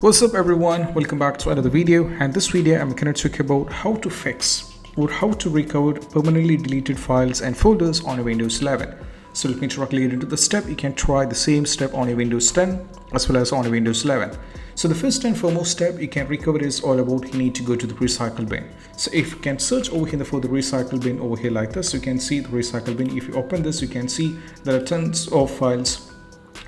What's up everyone, welcome back to another video, and this video I'm going to talk about how to fix or how to recover permanently deleted files and folders on a Windows 11. So let me directly get into the step. You can try the same step on a Windows 10 as well as on a Windows 11. So the first and foremost step you can recover is all about you need to go to the recycle bin. So if you can search over here for the recycle bin over here like this, you can see the recycle bin. If you open this, you can see there are tons of files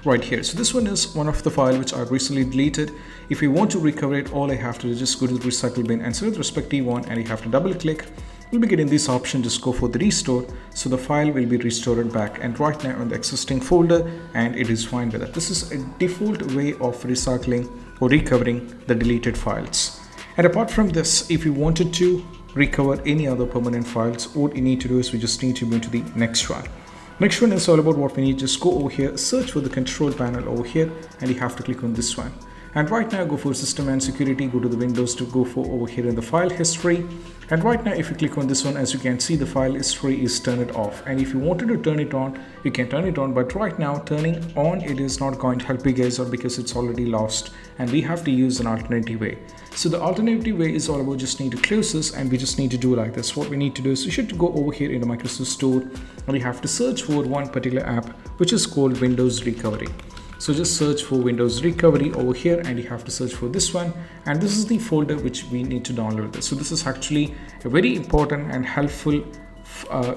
right here. So this one is one of the file which I've recently deleted. If you want to recover it, all I have to do is just go to the recycle bin and select the respective one, and you have to double click. You'll be getting this option, just go for the restore. So the file will be restored back and right now on the existing folder, and it is fine with that. This is a default way of recycling or recovering the deleted files. And apart from this, if you wanted to recover any other permanent files, all you need to do is we just need to move to the next one. Next one is all about what we need. Just go over here, search for the control panel over here, and you have to click on this one. And right now go for system and security, go to the Windows to go for over here in the file history. And right now if you click on this one, as you can see, the file history is turned off. And if you wanted to turn it on, you can turn it on, but right now turning on it is not going to help you guys out because it's already lost and we have to use an alternative way. So the alternative way is all about just need to close this, and we just need to do like this. What we need to do is we should go over here in the Microsoft Store and we have to search for one particular app which is called Windows Recovery. So just search for Windows Recovery over here, and you have to search for this one, and this is the folder which we need to download this. So this is actually a very important and helpful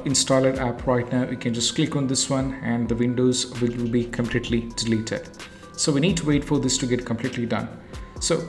installer app right now. You can just click on this one and the Windows will be completely deleted. So we need to wait for this to get completely done. So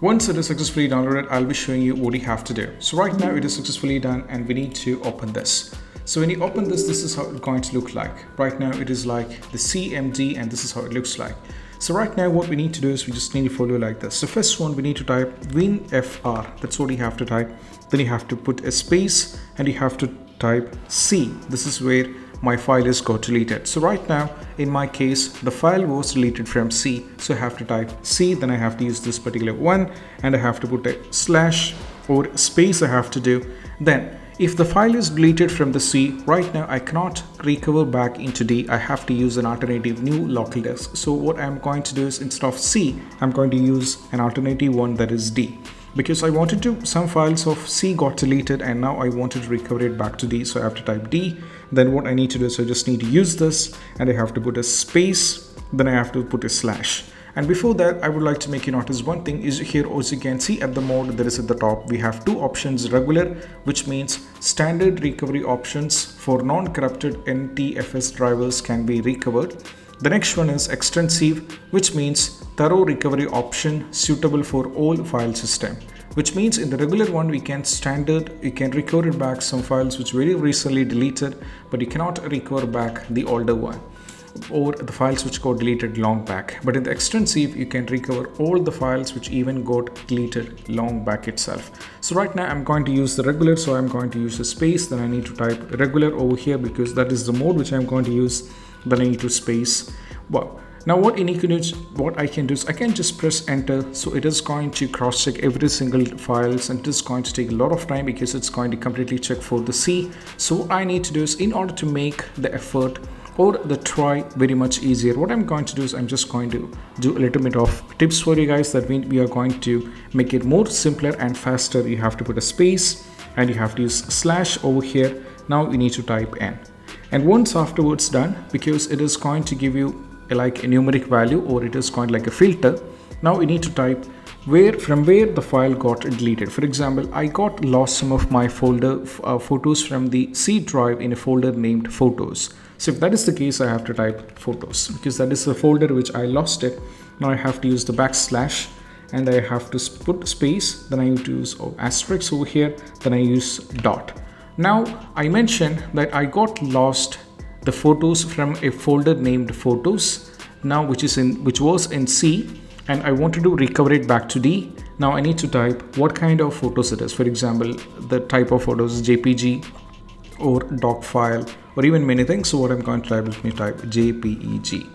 once it is successfully downloaded, I'll be showing you what you have to do. So right now it is successfully done and we need to open this. So when you open this, this is how it's going to look like. Right now it is like the CMD, and this is how it looks like. So right now what we need to do is we just need to follow like this. So first one, we need to type winfr. That's what you have to type. Then you have to put a space and you have to type C. This is where my file is got deleted. So right now in my case the file was deleted from C. So I have to type C, then I have to use this particular one, and I have to put a slash or space I have to do. Then if the file is deleted from the C, right now I cannot recover back into D. I have to use an alternative new local disk. So what I'm going to do is instead of C, I'm going to use an alternative one, that is D. Because I wanted to, some files of C got deleted and now I wanted to recover it back to D. So I have to type D. Then what I need to do is I just need to use this, and I have to put a space, then I have to put a slash. And before that, I would like to make you notice one thing is here also you can see at the mode there is at the top, we have two options, regular, which means standard recovery options for non-corrupted NTFS drivers can be recovered. The next one is extensive, which means thorough recovery option suitable for all file system. Which means in the regular one we can recover back some files which very recently deleted, but you cannot recover back the older one or the files which got deleted long back. But in the extensive you can recover all the files which even got deleted long back itself. So right now I'm going to use the regular, so I'm going to use a space, then I need to type regular over here because that is the mode which I'm going to use, then I need to space. Well, now what I can do is I can just press enter, so it is going to cross check every single files, and it is going to take a lot of time because it's going to completely check for the C. So what I need to do is, in order to make the effort or the try very much easier, what I'm going to do is I'm just going to do a little bit of tips for you guys that we are going to make it more simpler and faster. You have to put a space and you have to use slash over here. Now you need to type N, and once afterwards done, because it is going to give you like a numeric value or it is going like a filter. Now you need to type from where the file got deleted. For example, I got lost some of my folder photos from the C drive in a folder named photos. So if that is the case, I have to type photos because that is the folder which I lost it. Now I have to use the backslash and I have to put space, then I need to use asterisk over here, then I use dot. Now I mentioned that I got lost the photos from a folder named photos now, which was in C, and I wanted to recover it back to D. Now I need to type what kind of photos it is. For example, the type of photos is JPG or doc file or even many things. So what I'm going to type, let me type JPEG.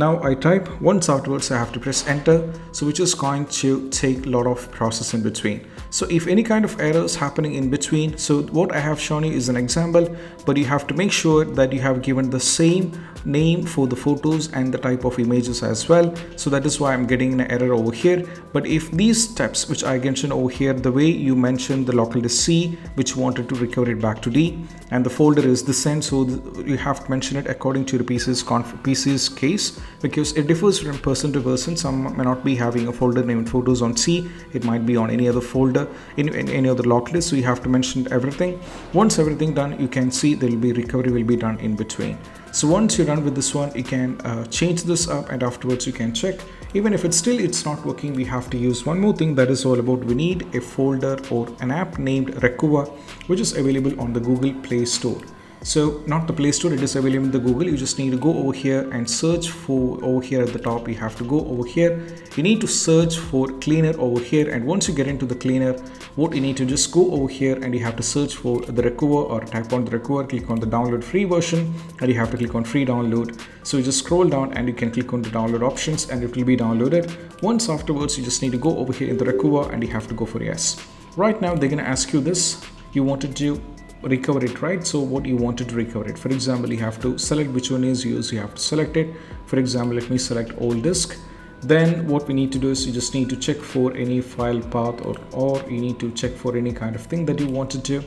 Now I type, once afterwards I have to press enter, so which is going to take a lot of process in between. So if any kind of errors happening in between, so what I have shown you is an example, but you have to make sure that you have given the same name for the photos and the type of images as well. So that is why I'm getting an error over here. But if these steps which I mentioned over here, the way you mentioned the local disk C, which wanted to recover it back to D, and the folder is this end, so you have to mention it according to the PC's case, because it differs from person to person. Some may not be having a folder named photos on C, it might be on any other folder in any other lock list, so you have to mention everything. Once everything done, you can see there will be recovery will be done in between. So once you're done with this one, you can change this up, and afterwards you can check. Even if it's not working, we have to use one more thing, that is all about we need a folder or an app named Recuva, which is available on the Google Play Store. So not the Play Store, it is available in the Google. You just need to go over here and search for, over here at the top you have to go over here, you need to search for cleaner over here, and once you get into the cleaner, what you need to just go over here and you have to search for the Recuva, or type on the Recuva, click on the download free version, and you have to click on free download. So you just scroll down and you can click on the download options and it will be downloaded. Once afterwards you just need to go over here in the Recuva and you have to go for yes. Right now they're gonna ask you this, you wanted to recover it, right? So what you wanted to recover it, for example, you have to select which one is used, you have to select it. For example, let me select old disk. Then what we need to do is you just need to check for any file path, or you need to check for any kind of thing that you want to do.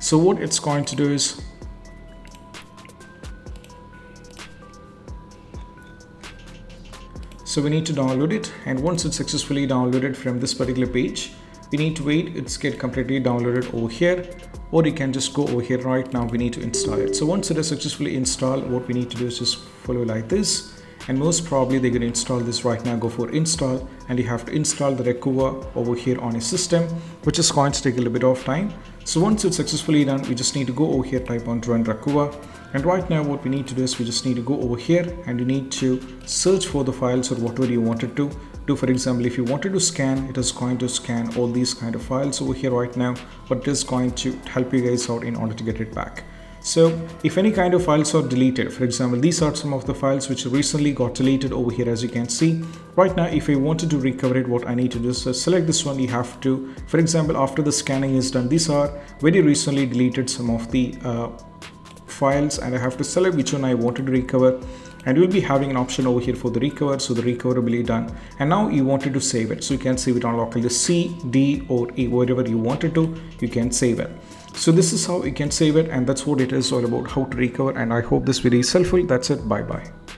So what it's going to do is we need to download it, and once it's successfully downloaded from this particular page, we need to wait, it's get completely downloaded over here, or you can just go over here. Right now we need to install it. So once it is successfully installed, what we need to do is just follow like this, and most probably they're going to install this right now. Go for install, and you have to install the Recuva over here on your system, which is going to take a little bit of time. So once it's successfully done, we just need to go over here, type on run Recuva, and right now what we need to do is we just need to go over here and you need to search for the files or whatever you wanted to do. For example, if you wanted to scan, it is going to scan all these kind of files over here right now, but it is going to help you guys out in order to get it back. So if any kind of files are deleted, for example, these are some of the files which recently got deleted over here, as you can see. Right now, if I wanted to recover it, what I need to do is select this one. You have to, for example, after the scanning is done, these are very recently deleted some of the files, and I have to select which one I wanted to recover. And you'll be having an option over here for the recover, so the recover will be done. And now you wanted to save it, so you can save it on local disk C, D, or E, whatever you wanted to, you can save it. So this is how you can save it, and that's what it is all about, how to recover. And I hope this video is helpful. That's it. Bye bye.